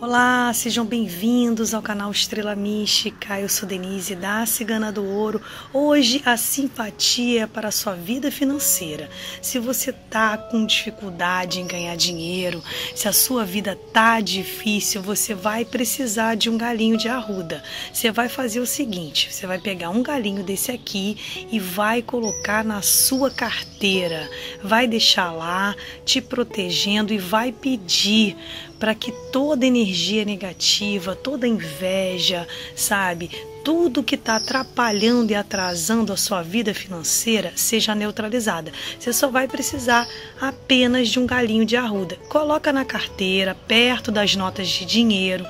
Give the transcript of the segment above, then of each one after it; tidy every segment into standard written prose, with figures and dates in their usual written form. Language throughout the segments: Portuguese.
Olá, sejam bem-vindos ao canal Estrela Mística, eu sou Denise da Cigana do Ouro. Hoje a simpatia para a sua vida financeira. Se você tá com dificuldade em ganhar dinheiro, se a sua vida tá difícil, você vai precisar de um galinho de arruda. Você vai fazer o seguinte, você vai pegar um galinho desse aqui e vai colocar na sua carteira. Vai deixar lá, te protegendo, e vai pedir para que toda energia negativa, toda inveja, sabe, tudo que está atrapalhando e atrasando a sua vida financeira seja neutralizada. Você só vai precisar apenas de um galinho de arruda. Coloca na carteira, perto das notas de dinheiro,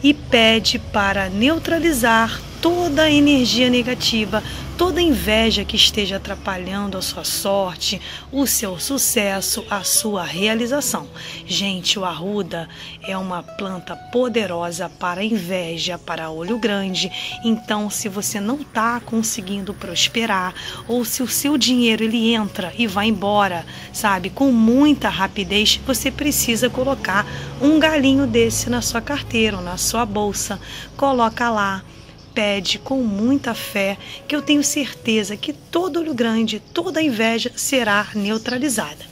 e pede para neutralizar toda a energia negativa, toda inveja que esteja atrapalhando a sua sorte, o seu sucesso, a sua realização. Gente, o arruda é uma planta poderosa para inveja, para olho grande. Então, se você não está conseguindo prosperar, ou se o seu dinheiro ele entra e vai embora, sabe, com muita rapidez, você precisa colocar um galinho desse na sua carteira ou na sua bolsa. Coloca lá. Pede com muita fé, que eu tenho certeza que todo olho grande, toda inveja será neutralizada.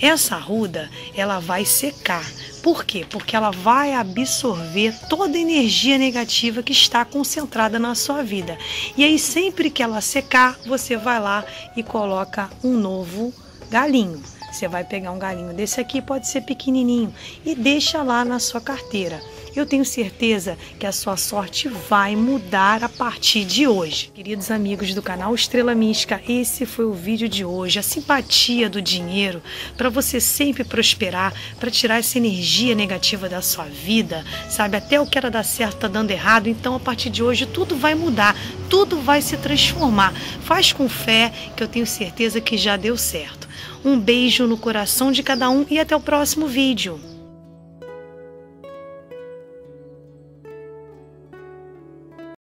Essa arruda, ela vai secar. Por quê? Porque ela vai absorver toda a energia negativa que está concentrada na sua vida. E aí, sempre que ela secar, você vai lá e coloca um novo galinho. Você vai pegar um galinho desse aqui, pode ser pequenininho, e deixa lá na sua carteira. Eu tenho certeza que a sua sorte vai mudar a partir de hoje. Queridos amigos do canal Estrela Mística, esse foi o vídeo de hoje. A simpatia do dinheiro para você sempre prosperar, para tirar essa energia negativa da sua vida, sabe? Até o que era dar certo tá dando errado. Então, a partir de hoje, tudo vai mudar, tudo vai se transformar. Faz com fé, que eu tenho certeza que já deu certo. Um beijo no coração de cada um e até o próximo vídeo.